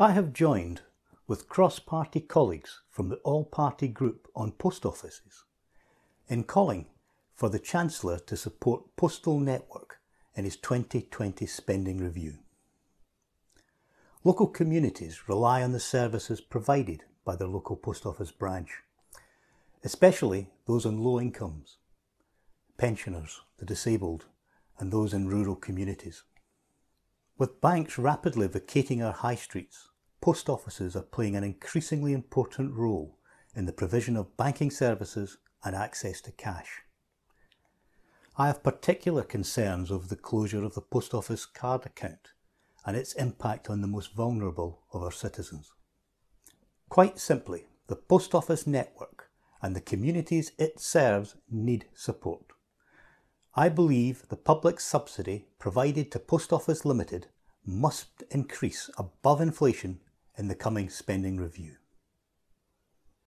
I have joined with cross-party colleagues from the All-Party Group on Post Offices in calling for the Chancellor to support Postal Network in his 2020 spending review. Local communities rely on the services provided by their local post office branch, especially those on low incomes, pensioners, the disabled, and those in rural communities. With banks rapidly vacating our high streets, post offices are playing an increasingly important role in the provision of banking services and access to cash. I have particular concerns over the closure of the post office card account and its impact on the most vulnerable of our citizens. Quite simply, the post office network and the communities it serves need support. I believe the public subsidy provided to Post Office Limited must increase above inflation in the coming spending review.